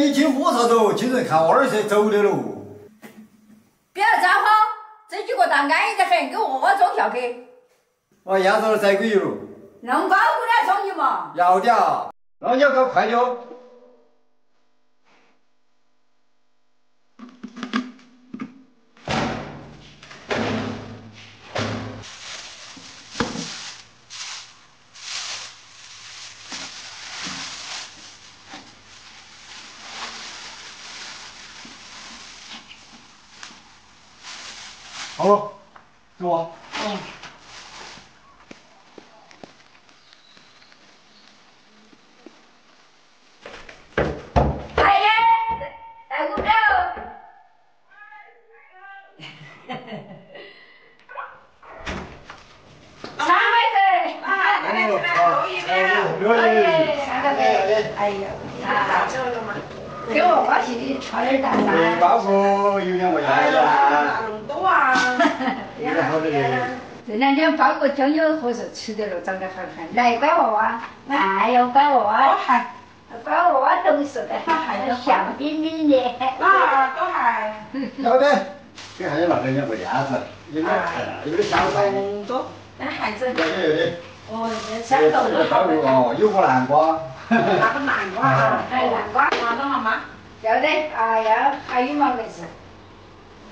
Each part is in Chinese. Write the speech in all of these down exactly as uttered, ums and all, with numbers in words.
一斤火烧走，今日看二十走的喽。不要张慌，这几个蛋安逸的很，给娃娃装下去。我压着了三个月了。能高过来装你嘛？要的啊，那你要搞快点。 好了，走啊！嗯。哎呀，大姑娘！三妹子，妈，来来来，老一点。哎，三个妹，哎呀，咋走了嘛？给我包起炒点蛋蛋。包袱有两个样子。 这两天包个酱油合适吃的了，长得好看。来，乖娃娃，哎呦，乖娃娃，乖娃娃懂事的，还笑眯眯的。那都还。晓得，给孩子拿点两个鸭子，有点有点香葱多。那孩子。有的有的。哦，香豆都好。哦，有个南瓜。拿个南瓜啊！哎，南瓜，拿到妈妈。晓得，哎呀，还有嘛回事？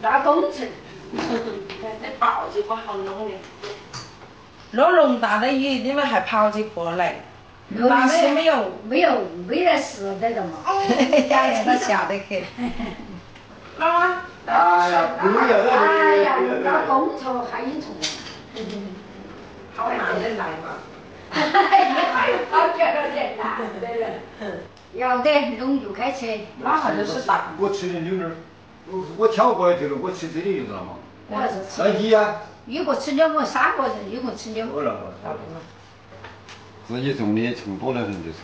拿工程。 那包子不好弄的，那龙大的雨你们还跑得过来？大的没有，没有，没得事的了嘛。哎，那小得很。妈妈。哎呀，不要了，哎呀，搞工作还有重。好难的来嘛。哈哈哈！好这个人难的了。要得，弄就开车。那还是大。我吃的牛肉。 我我挑过来就了，我吃这里就是了嘛。我是吃。那你呀？一个吃两个，三个人一共吃两个。自己种的，虫多得很就是。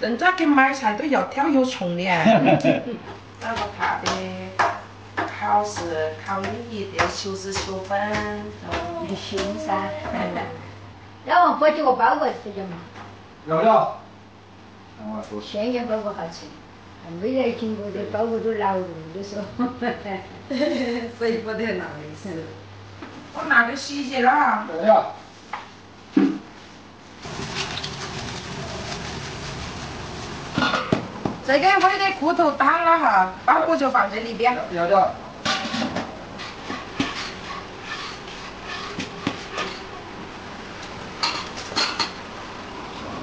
人家给买菜都要挑有虫的。那个怕的，考试考你的求是求分，你行噻。那我包几个包过去的嘛。要不要？我说。咸盐包过好吃。 没来经过的，包括都老路的说，所以不得拿回去。我拿个洗去了。对呀。这个我的骨头打了哈，包裹就放这里边。要的。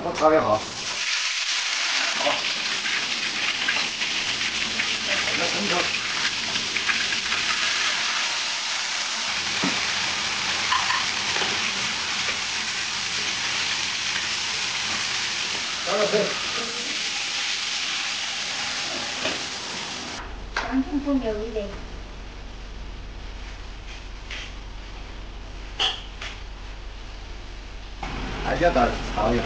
我打的好。 干净不留一点。还叫他炒呀？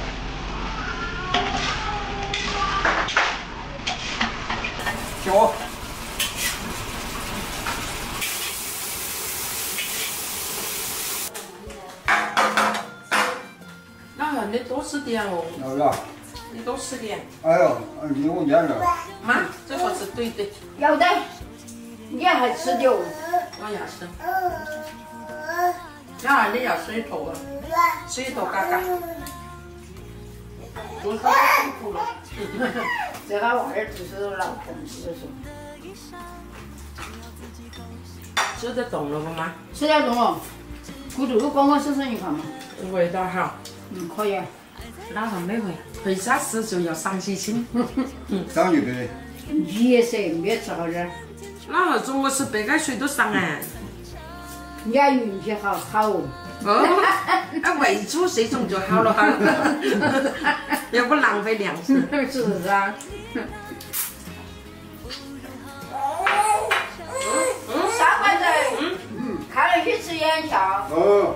听我。 你多吃点哦，要不要？你多吃点。哎呦，你我娘了。妈，这个是对的。要得，你还吃点哦。我要吃。那你要水坨了，水坨嘎嘎。总算辛苦了。这个娃儿就是老公，就是说。吃得动了不嘛？吃得动了，骨头都光光生生一块嘛。味道好。 嗯，可以。那还没回，回家吃就要上几斤。嗯，上几斤？也是，没吃好点。那中午吃白开水都上哎。你家运气好好哦。哦，那喂猪水种就好了哈，也不浪费粮食，是不是啊？嗯，三块钱。嗯嗯，看了去吃元宵。哦。